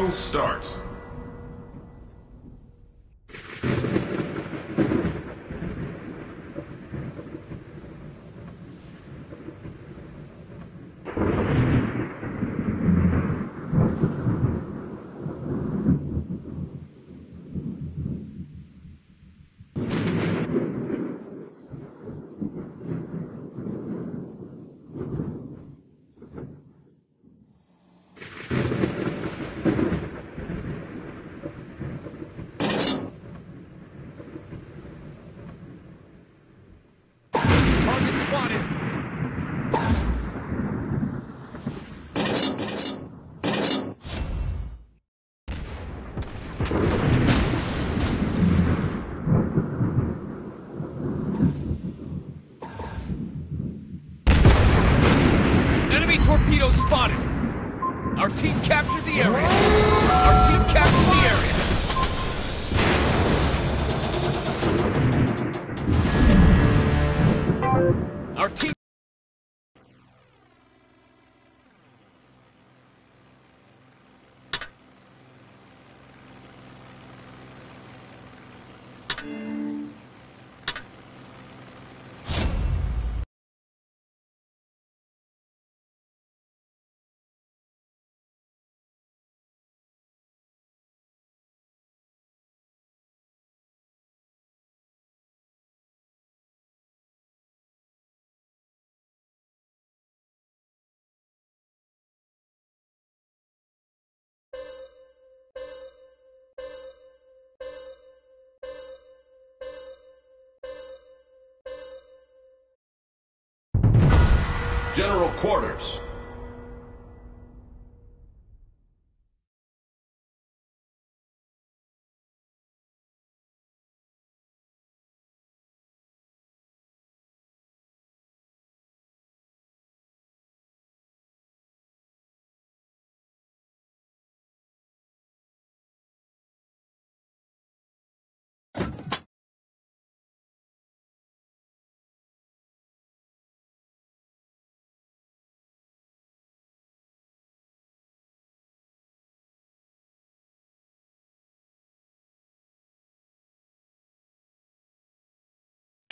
Battle starts. Torpedoes spotted. Our team captured the area. Our team captured the area. Our team... General Quarters.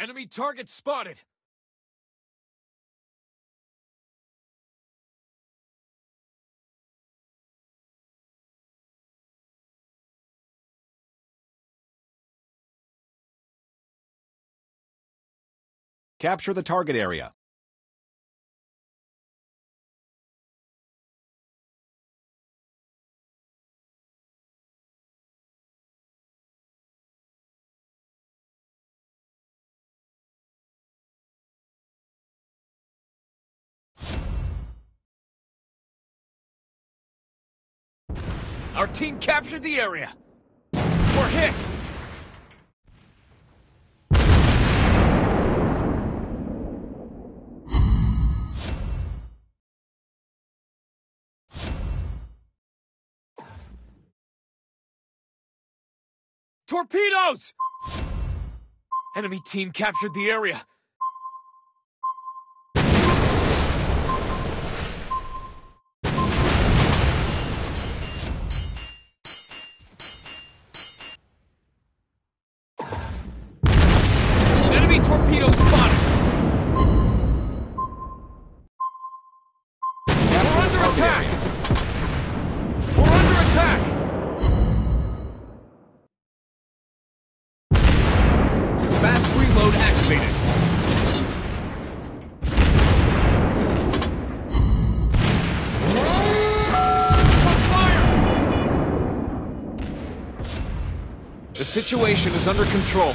Enemy target spotted! Capture the target area. Our team captured the area. We're hit. Torpedoes! Enemy team captured the area. Torpedo spotted! We're under attack! We're under attack! Fast reload activated. Fire! The situation is under control.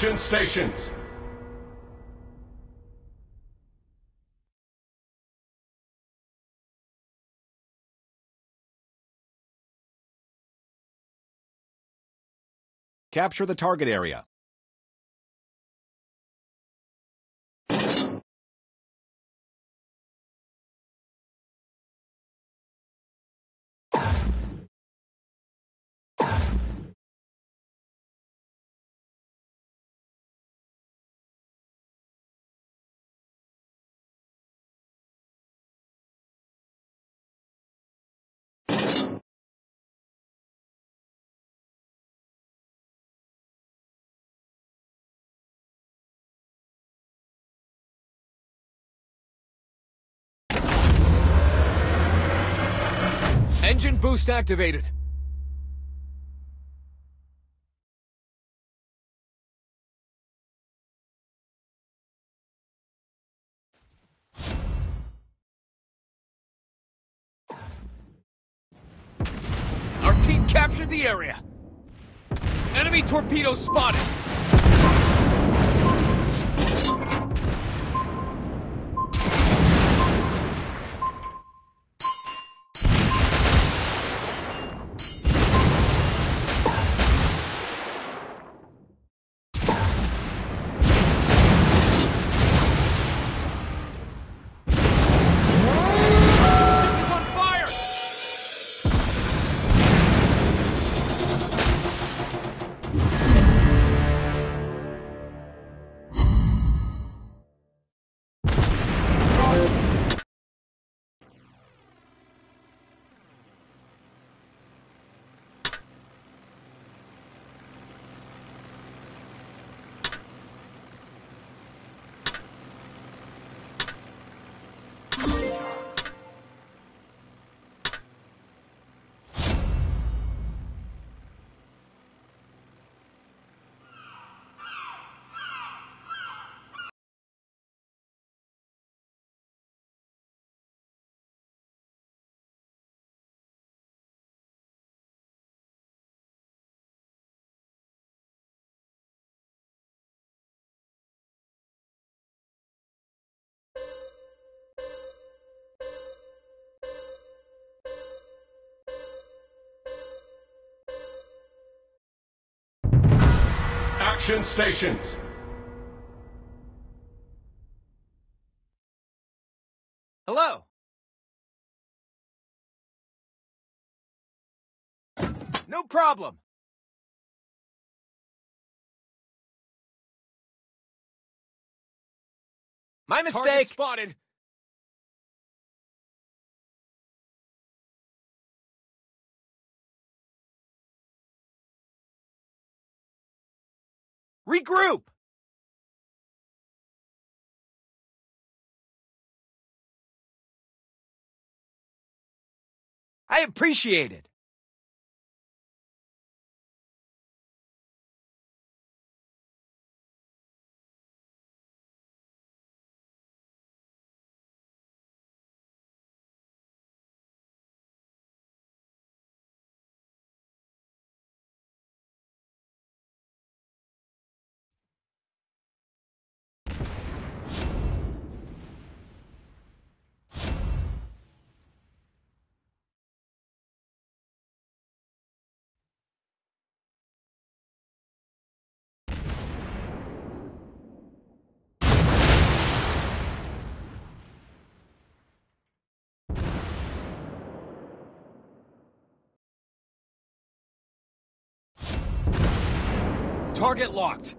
Construction stations. Capture the target area. Engine boost activated. Our team captured the area. Enemy torpedo spotted. Action stations. Hello. No problem. My mistake. Target spotted. Regroup! I appreciate it. Target locked.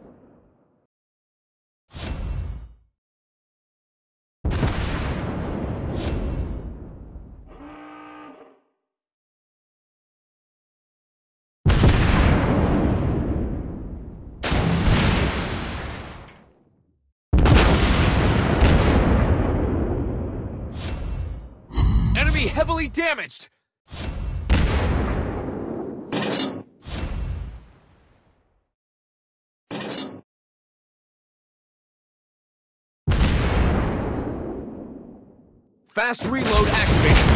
Enemy heavily damaged. Fast reload activated.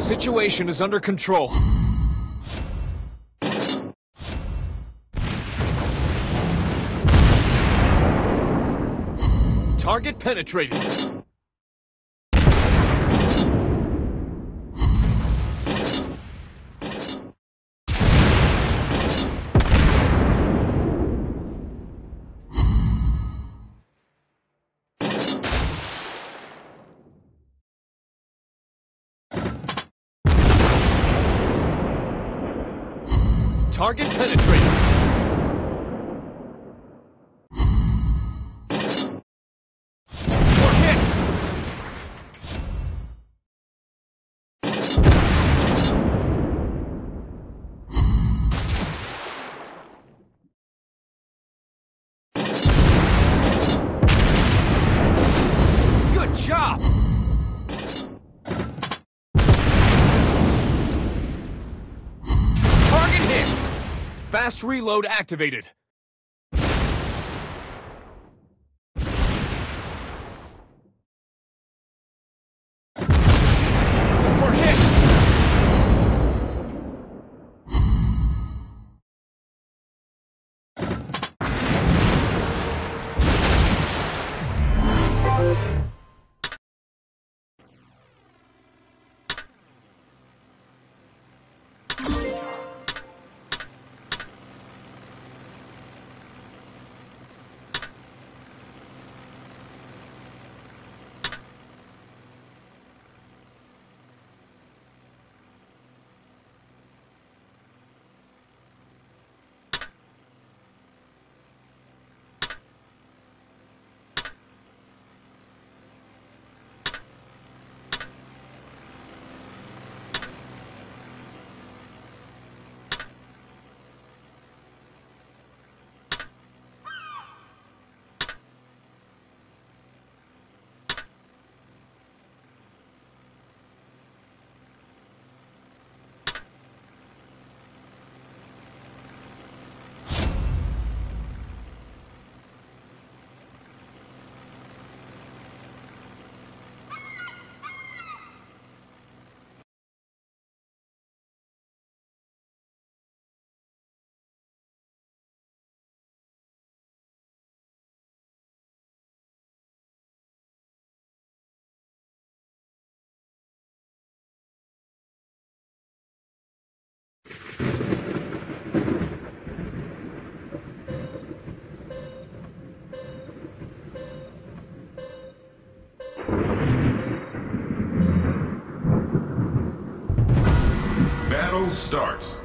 situation is under control. Target penetrated. Target penetrated. We're hit. Good job. Target hit. Fast reload activated. We're hit. Battle starts.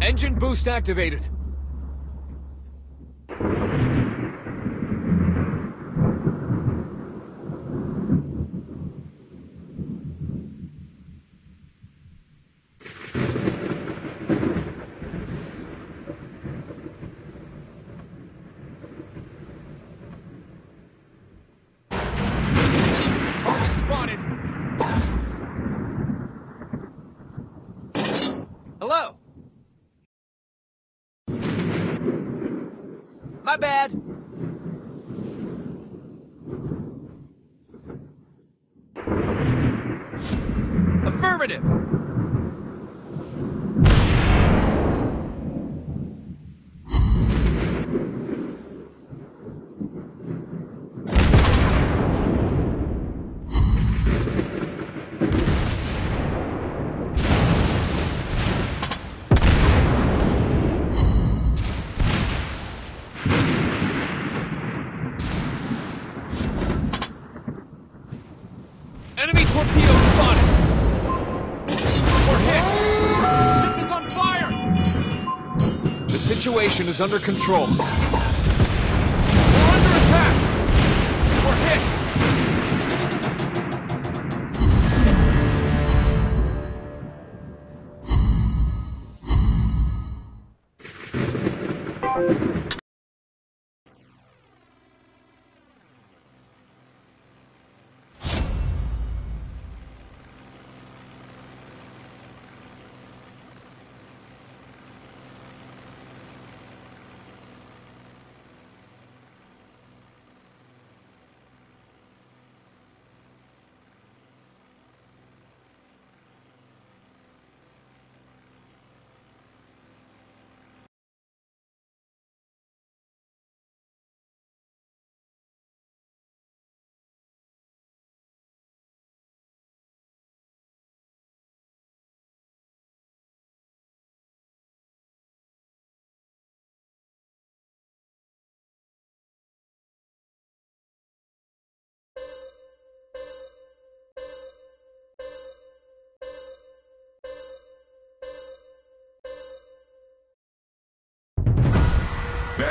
Engine boost activated. Hello. My bad. Affirmative. Enemy torpedo spotted! We're hit! The ship is on fire! The situation is under control. We're under attack! We're hit!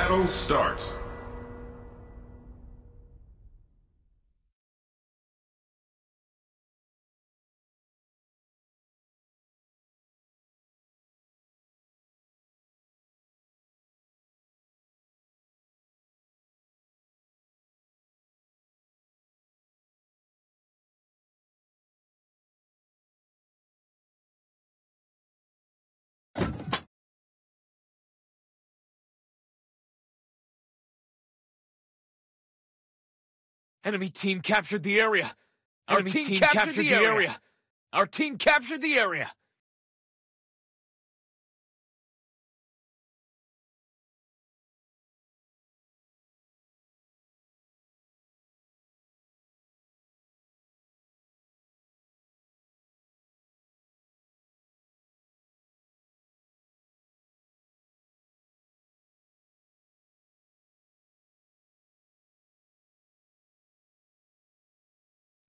battle starts. Enemy team captured the area. Our team captured the area.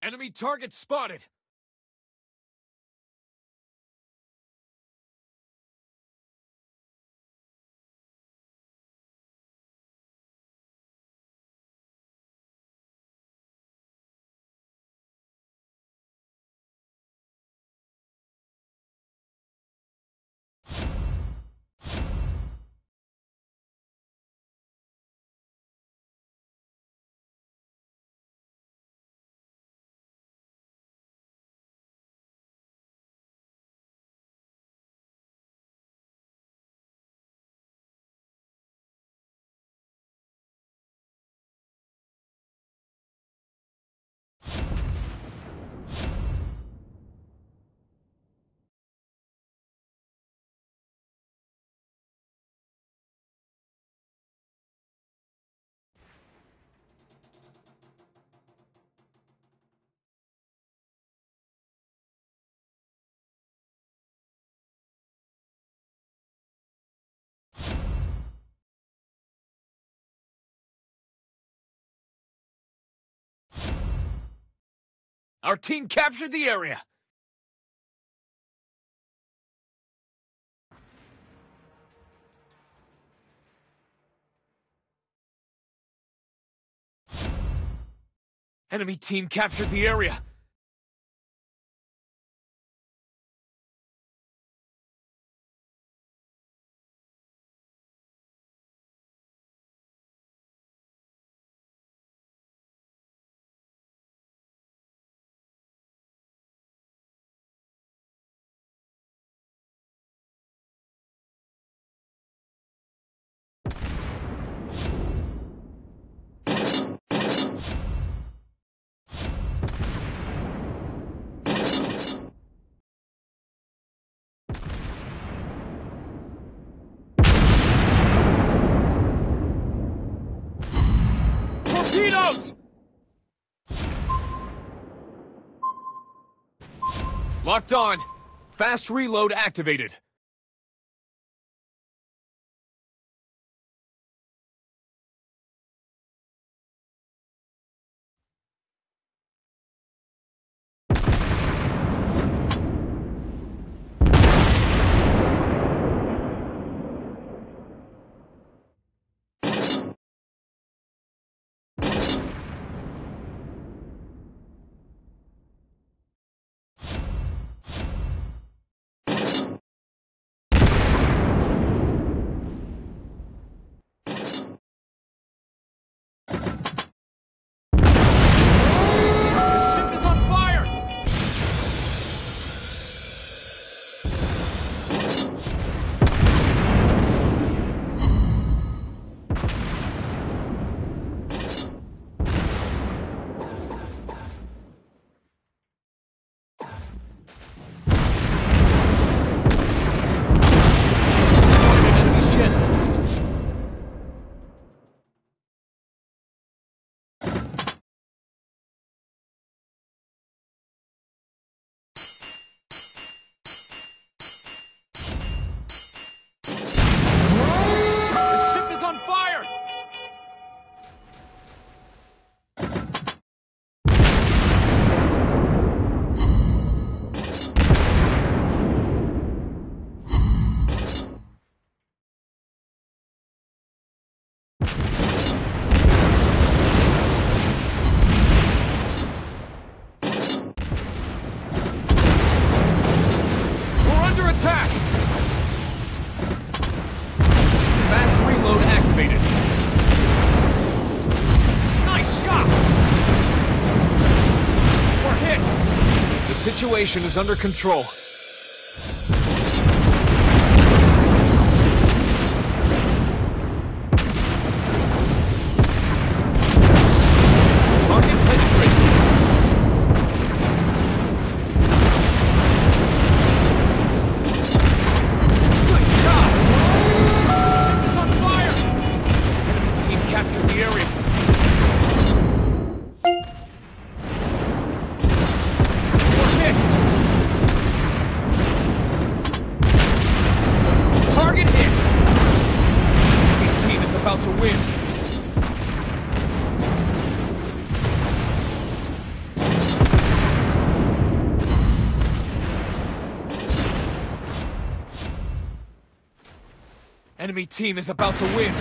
Enemy target spotted! Our team captured the area! Enemy team captured the area! Locked on. Fast reload activated. situation is under control. Enemy team is about to win.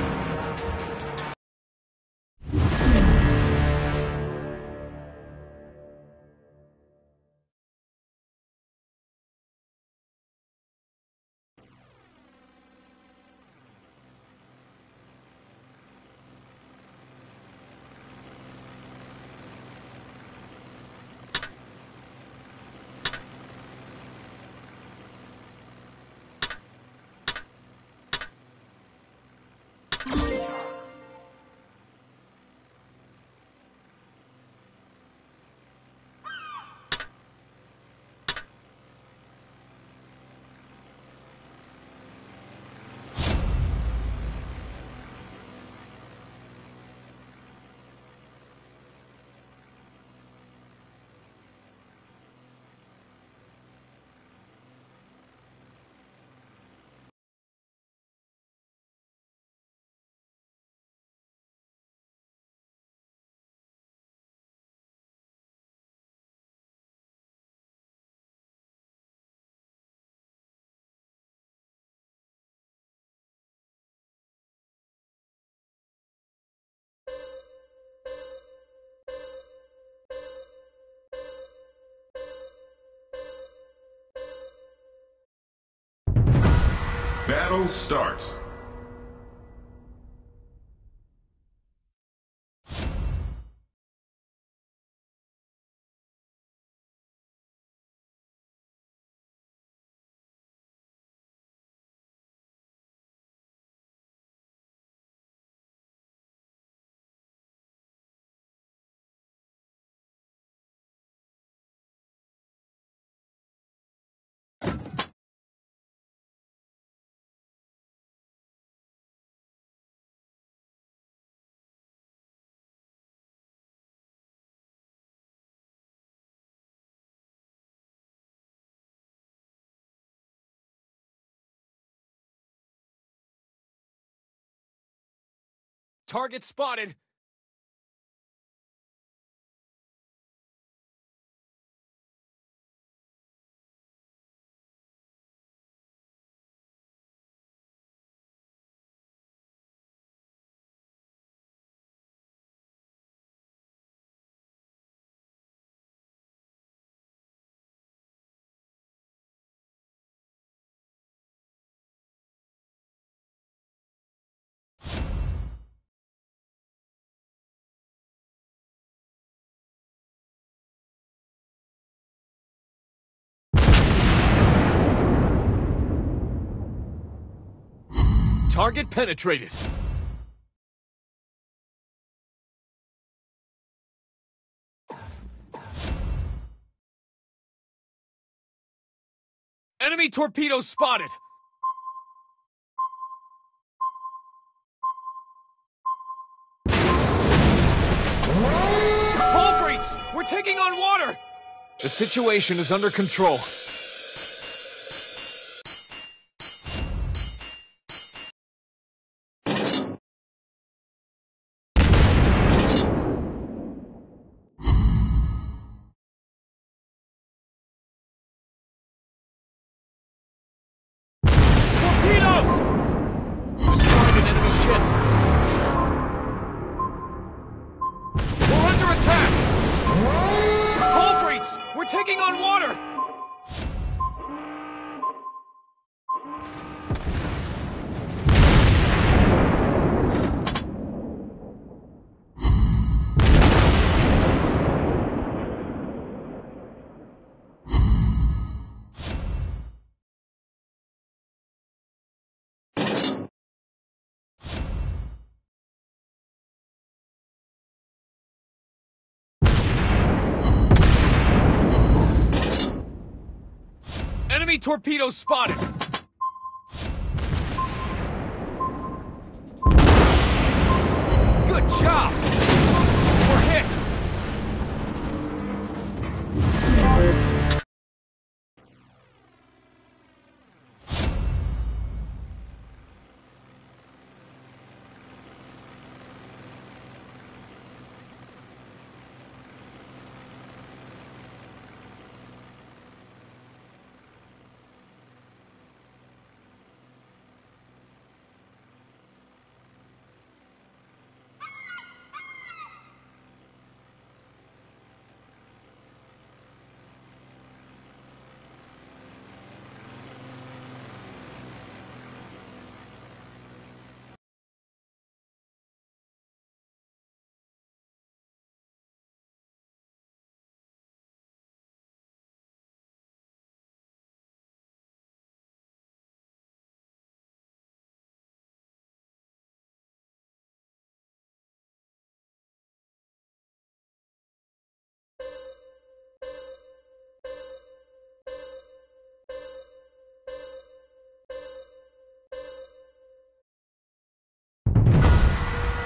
Battle starts. Target spotted. Target penetrated. Enemy torpedoes spotted. Hull breached! We're taking on water! The situation is under control. Taking on water! Enemy torpedoes spotted! Good job! We're hit!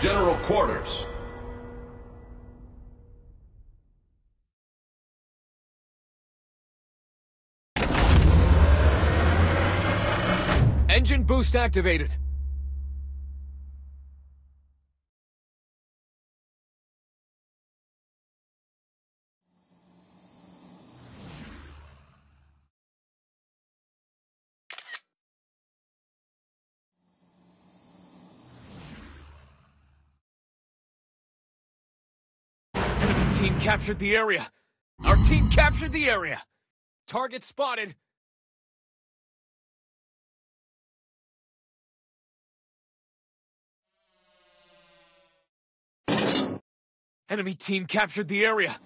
General quarters. Engine boost activated. Team captured the area. Our team captured the area. Target spotted. Enemy team captured the area.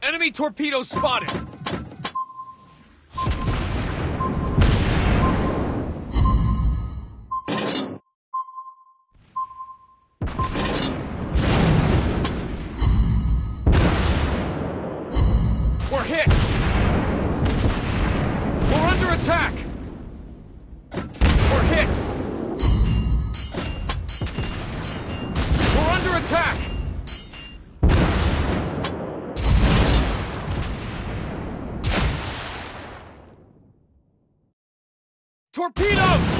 Enemy torpedo spotted! We're hit! We're under attack! We're hit! We're under attack! Torpedoes!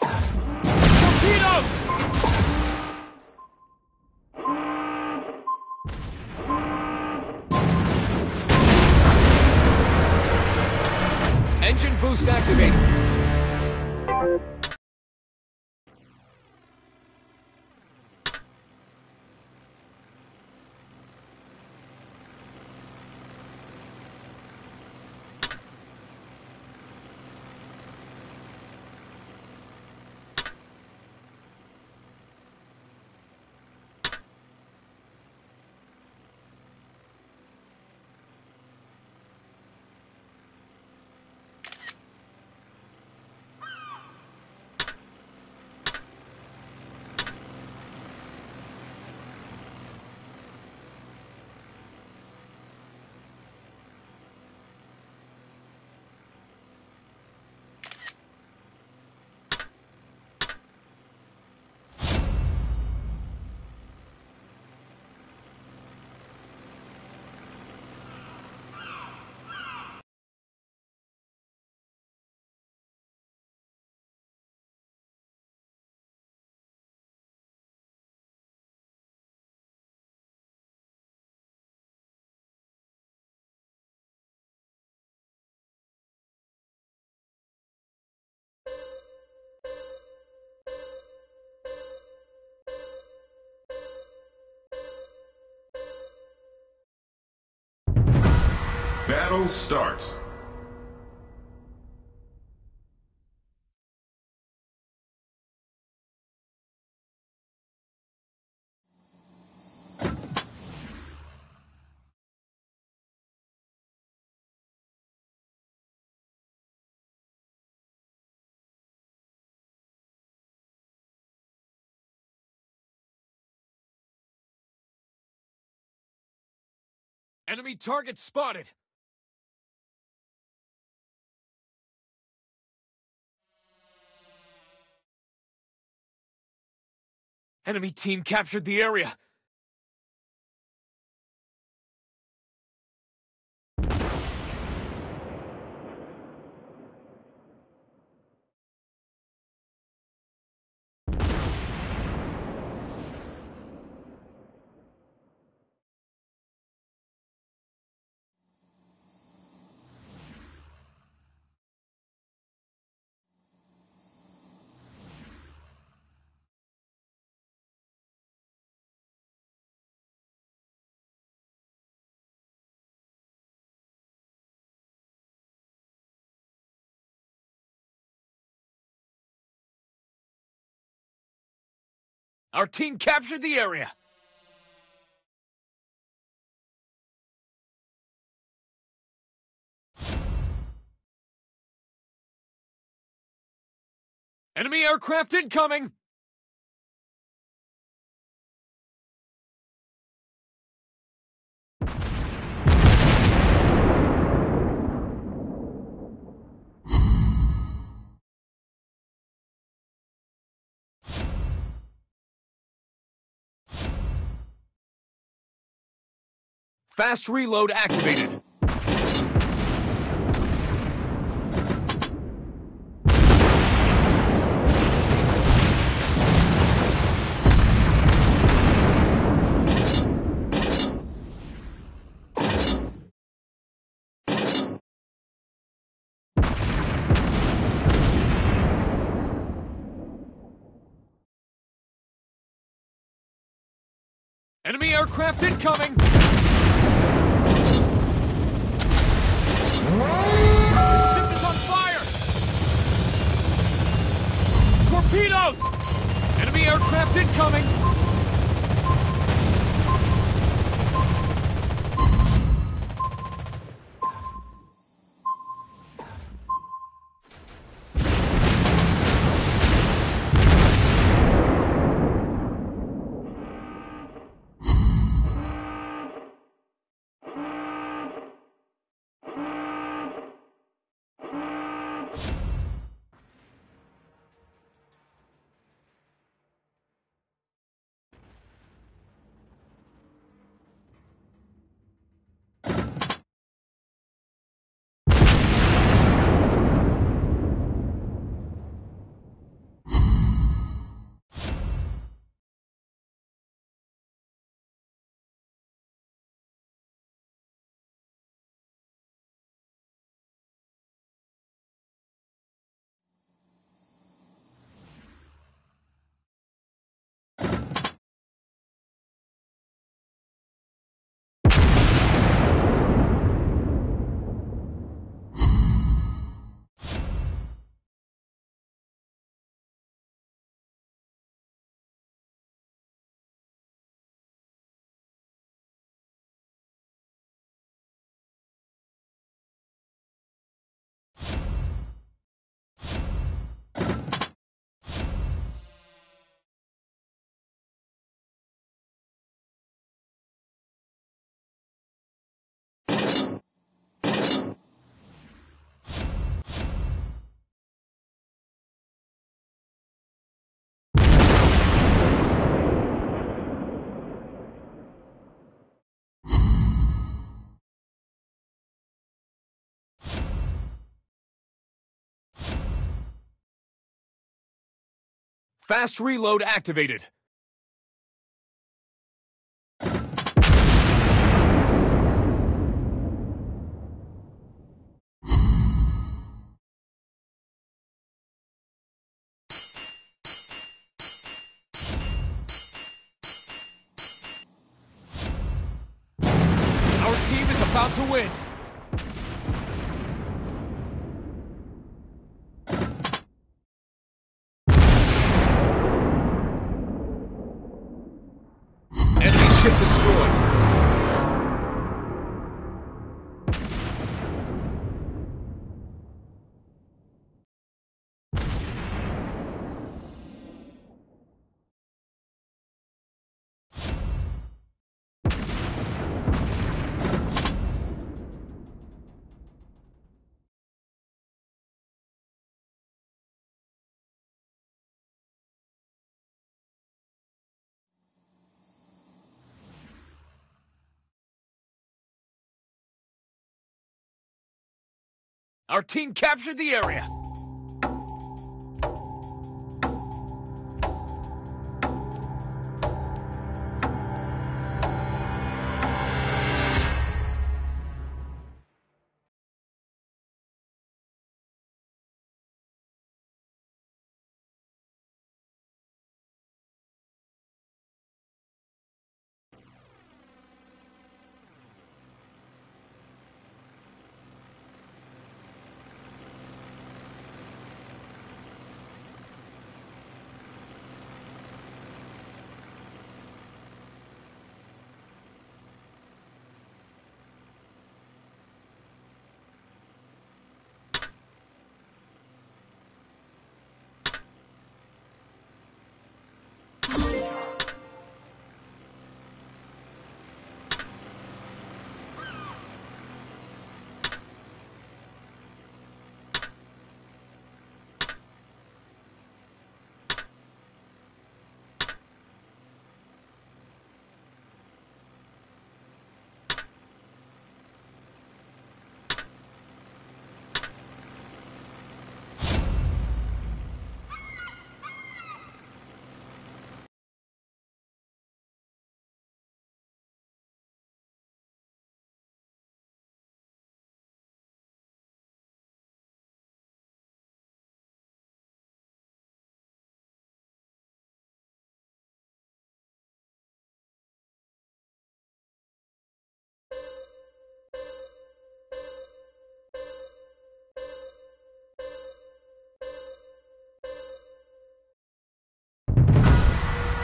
Torpedoes! Engine boost activated. Battle starts. Enemy target spotted! Enemy team captured the area! Our team captured the area! Enemy aircraft incoming! Fast reload activated. Enemy aircraft incoming! The ship is on fire! Torpedoes! Enemy aircraft incoming! Fast reload activated. Our team is about to win. Ship destroyed. Our team captured the area.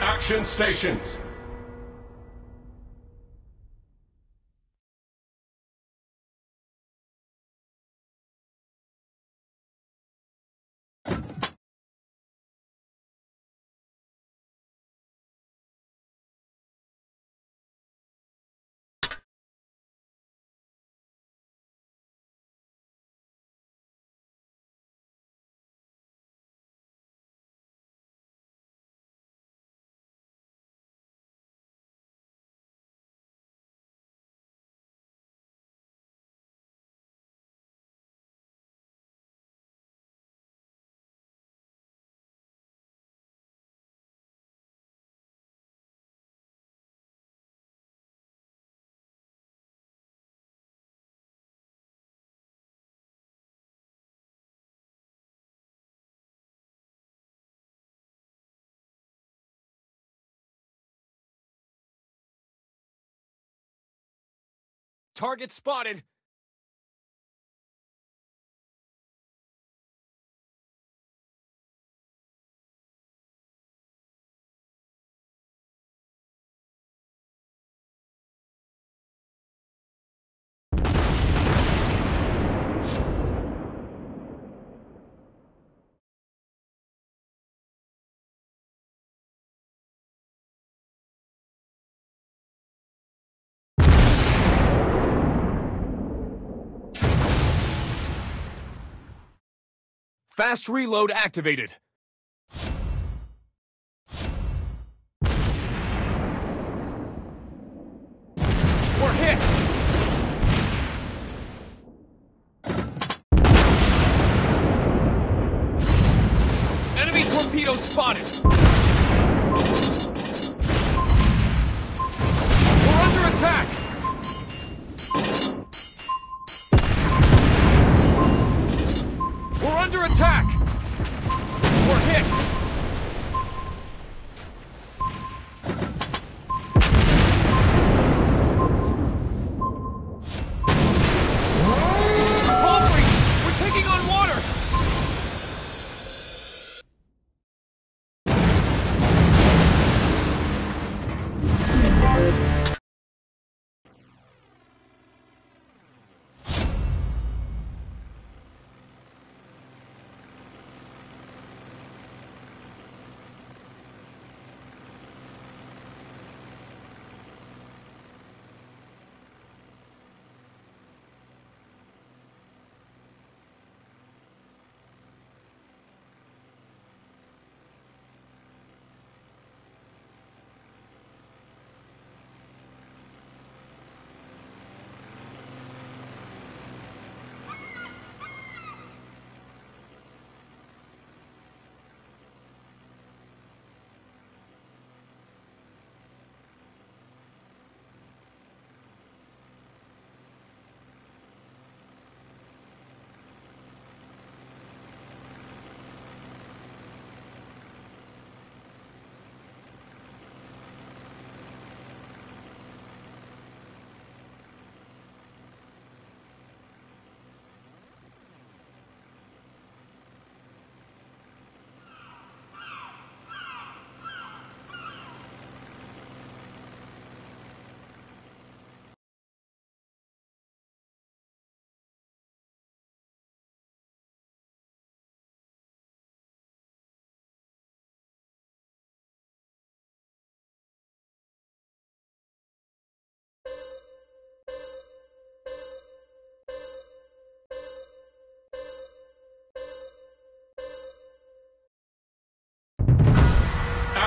Action stations. Target spotted. Fast reload activated. We're hit! Enemy torpedo spotted. We're under attack. We're under attack! We're hit! Palfrey! We're taking on water!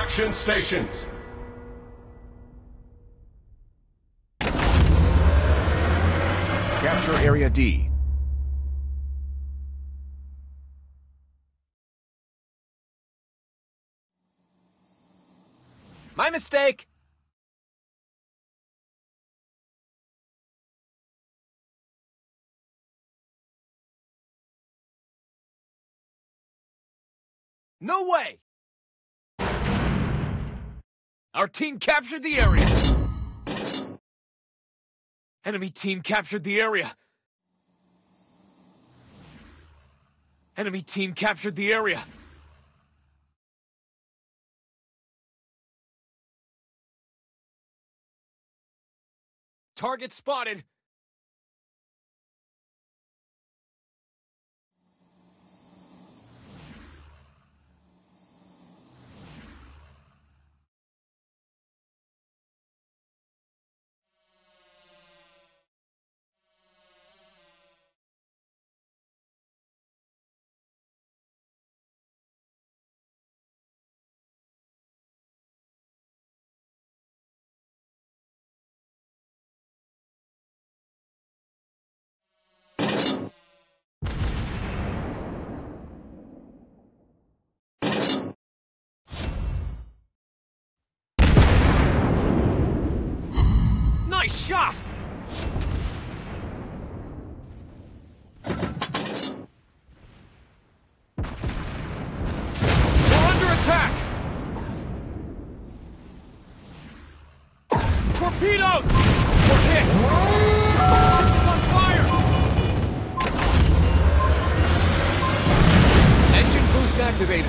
Extraction stations! Capture Area D. My mistake! No way! Our team captured the area! Enemy team captured the area! Enemy team captured the area! Target spotted! Nice shot! We're under attack! Torpedoes! We're hit! The ship is on fire! Engine boost activated.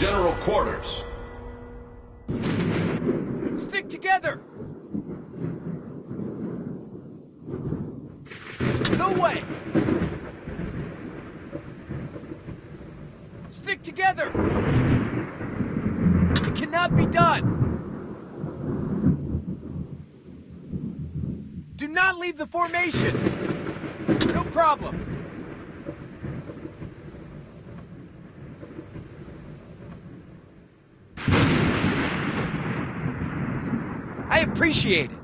General quarters. Stick together! No way! Stick together! It cannot be done! Do not leave the formation! No problem! I appreciate it.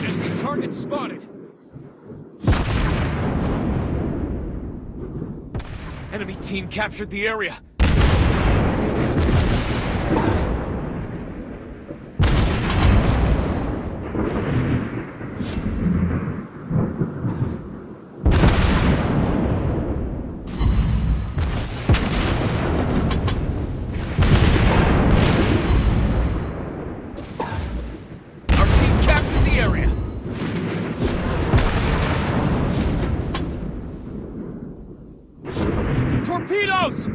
Enemy target spotted. Enemy team captured the area. Torpedoes!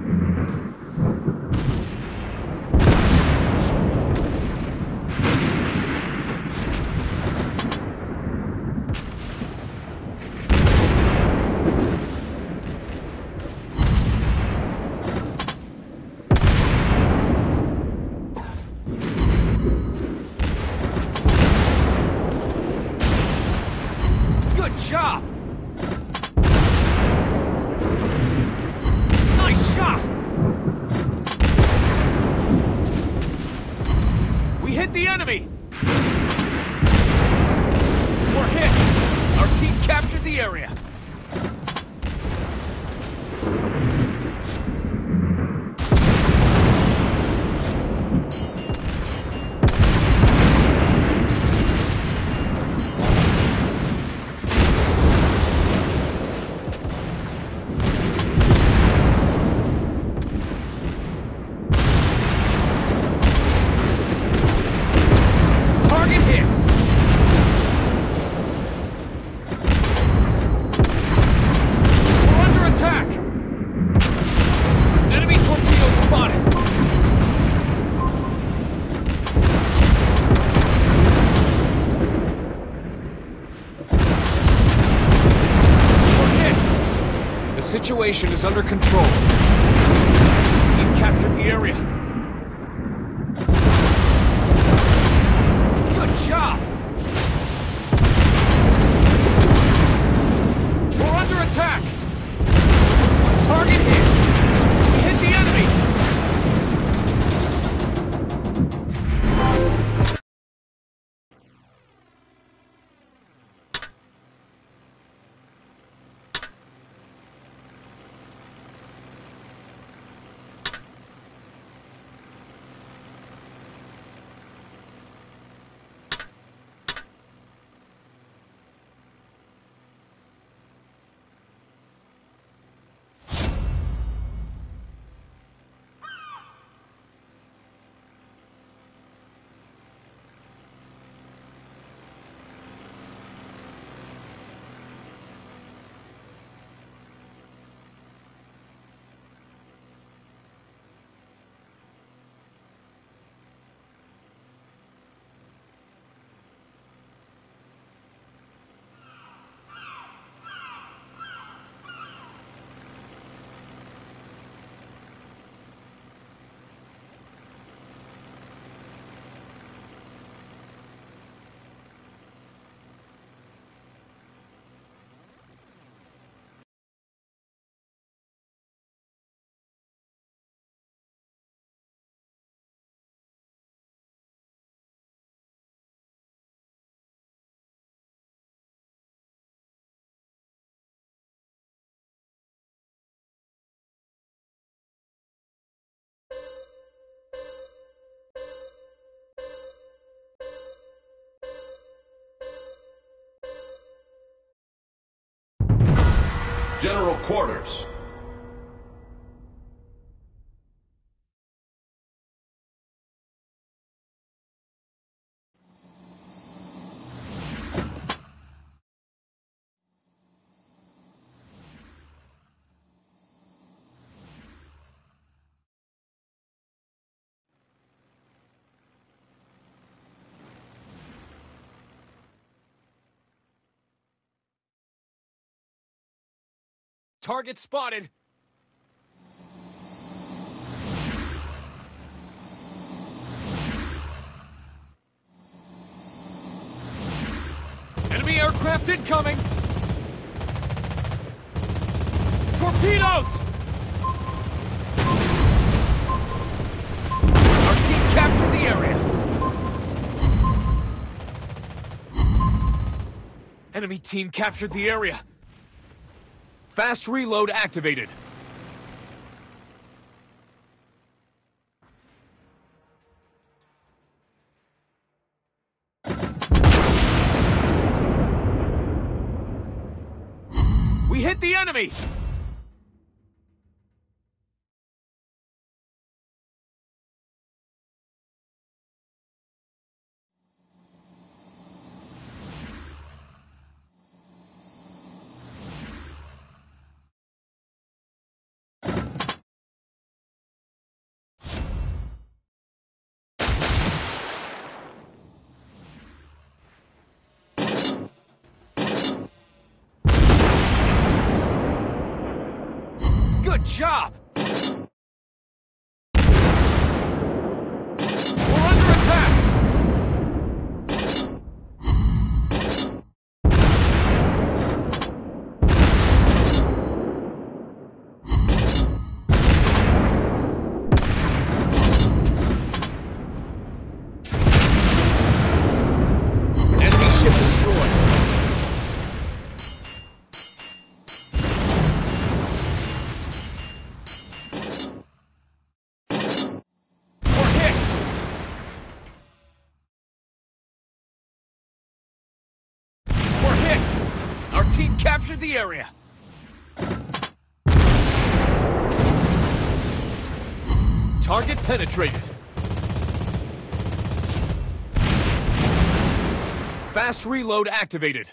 The situation is under control. The team captured the area. Good job! We're under attack! Target hit! Hit the enemy! General quarters. Target spotted. Enemy aircraft incoming. Torpedoes! Our team captured the area. Enemy team captured the area. Fast reload activated. We hit the enemy! Good job! We're under attack! Enemy ship destroyed. Team captured the area. Target penetrated. Fast reload activated.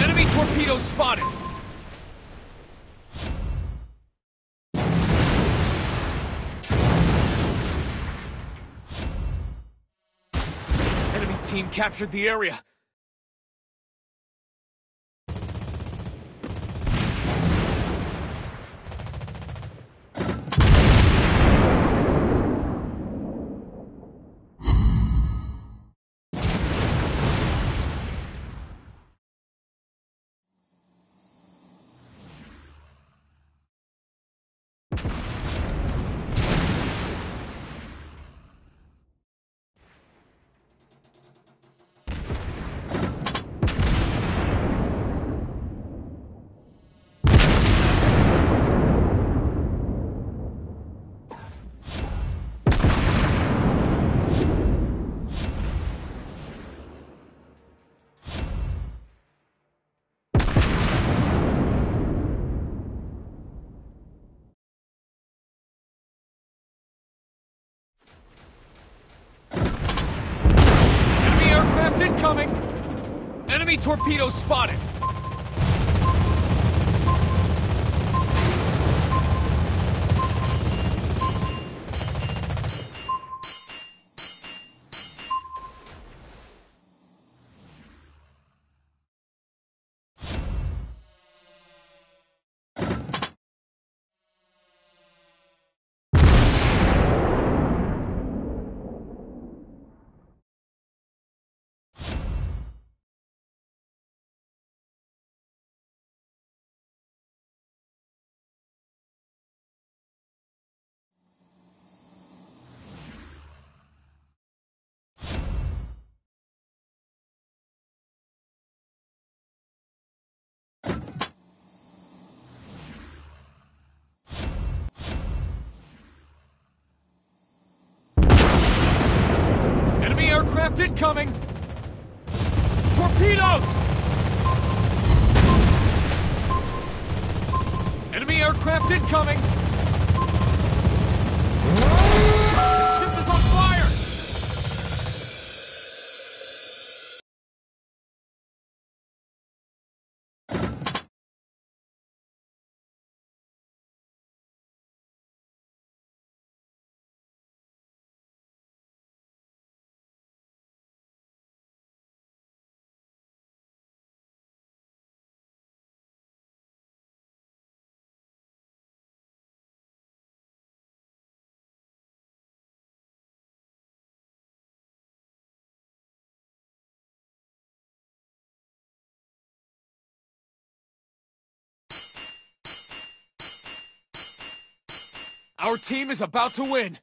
Enemy torpedo spotted. Our team captured the area. Incoming! Enemy torpedoes spotted! Aircraft incoming! Torpedoes! Enemy aircraft incoming! The ship is on fire! Our team is about to win!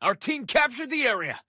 Our team captured the area!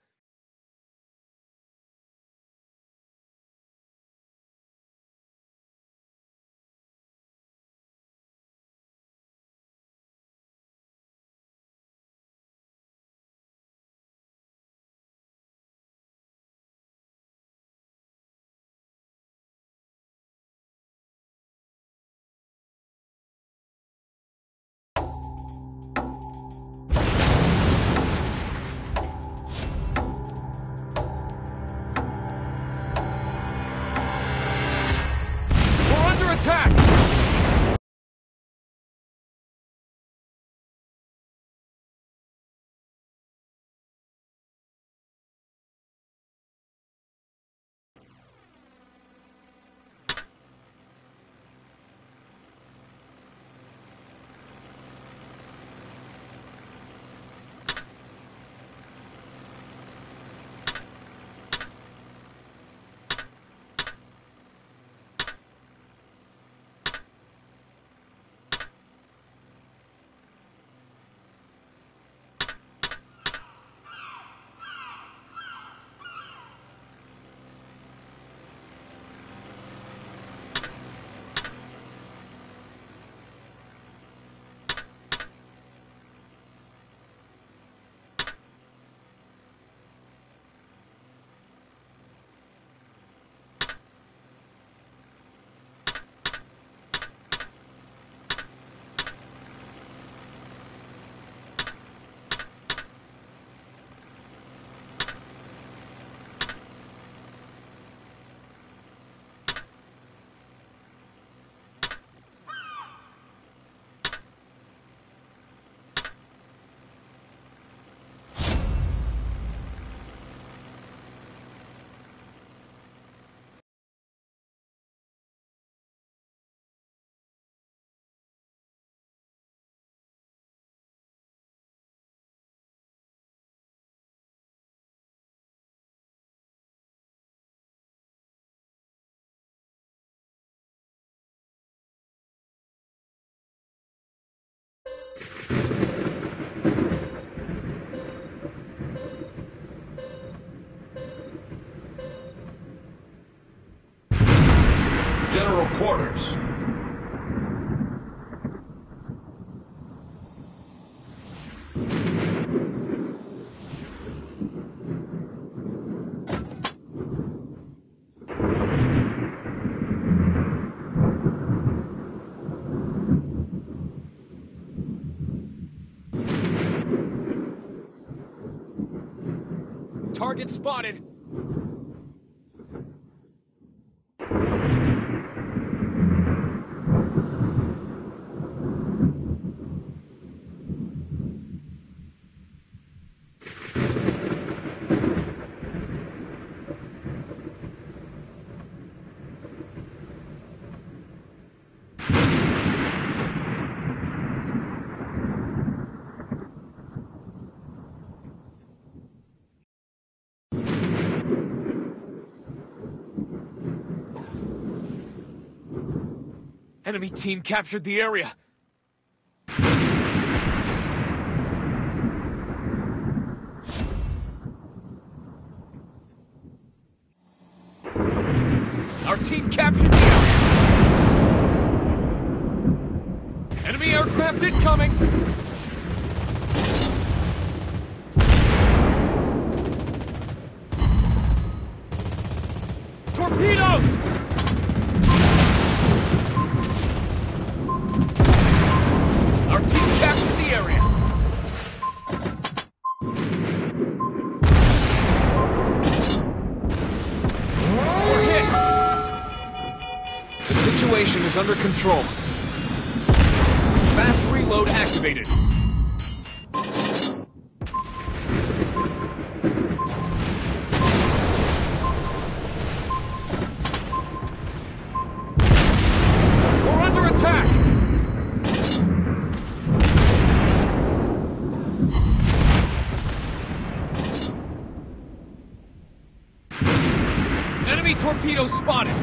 Target spotted. Enemy team captured the area. Our team captured the area. Enemy aircraft incoming. Torpedoes! Is under control. Fast reload activated. We're under attack. Enemy torpedoes spotted.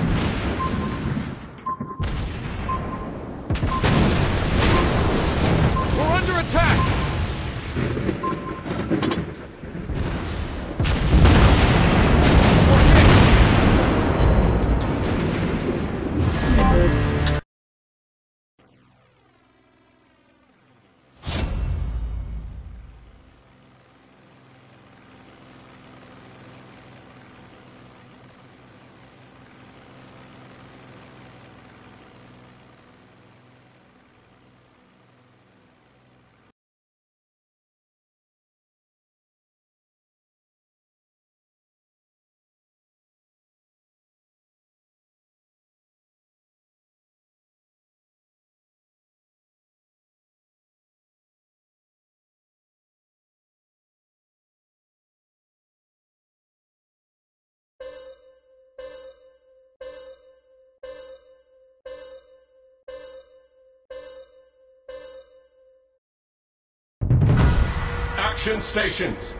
Action stations.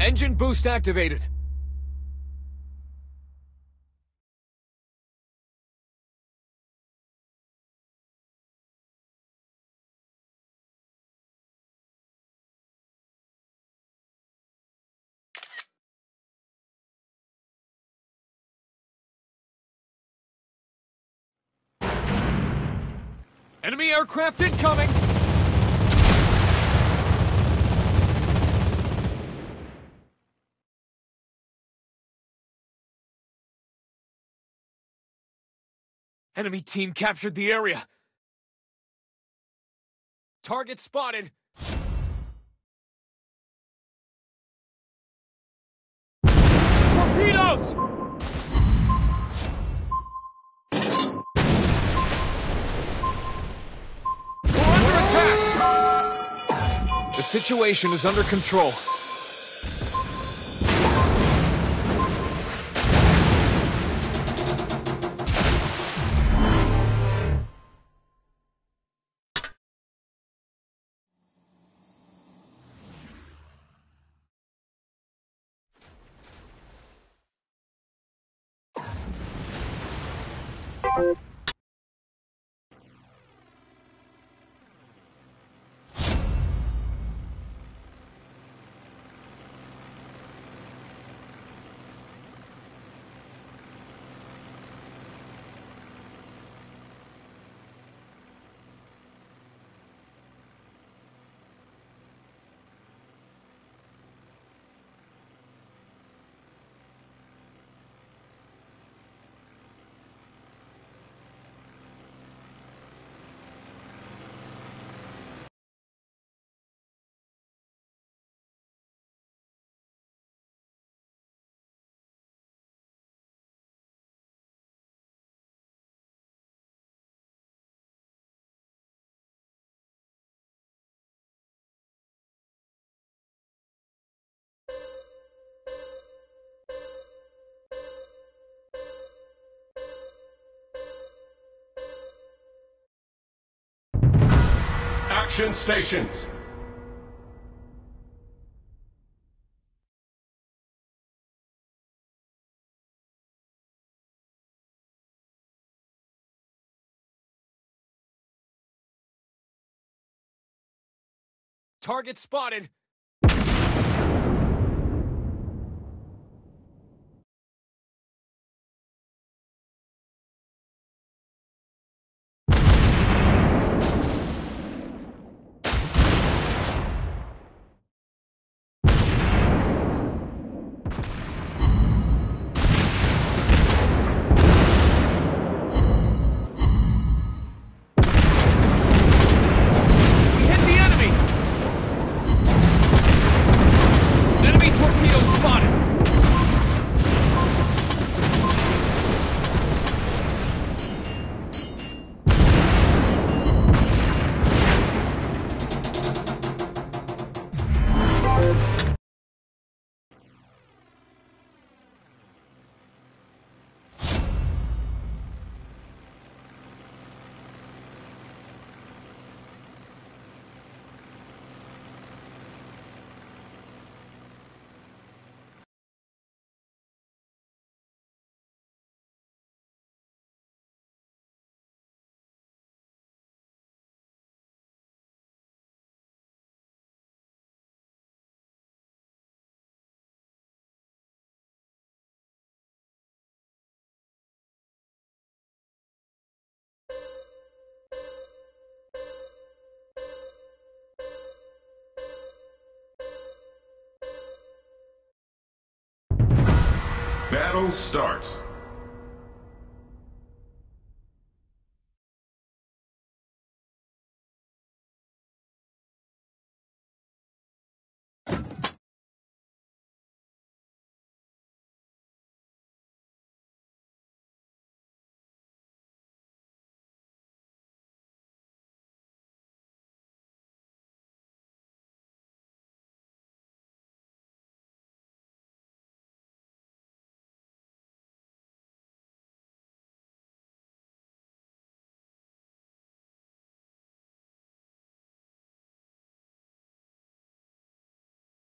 Engine boost activated. Enemy aircraft incoming! Enemy team captured the area. Target spotted. Torpedoes! The situation is under control. Construction stations. Target spotted. Battle starts.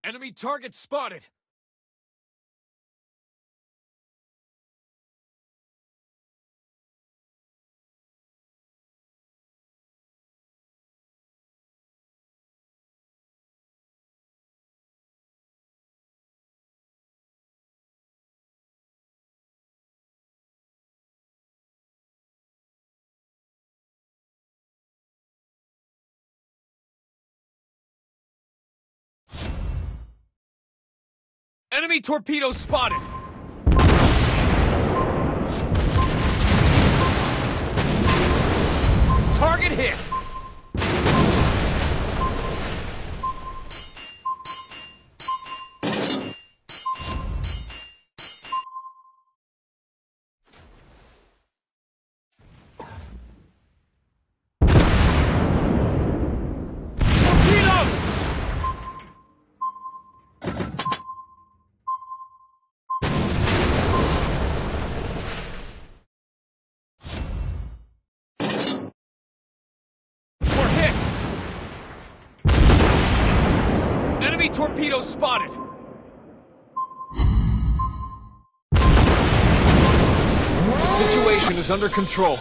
Enemy target spotted! Enemy torpedoes spotted! Target hit! Torpedoes spotted! The situation is under control.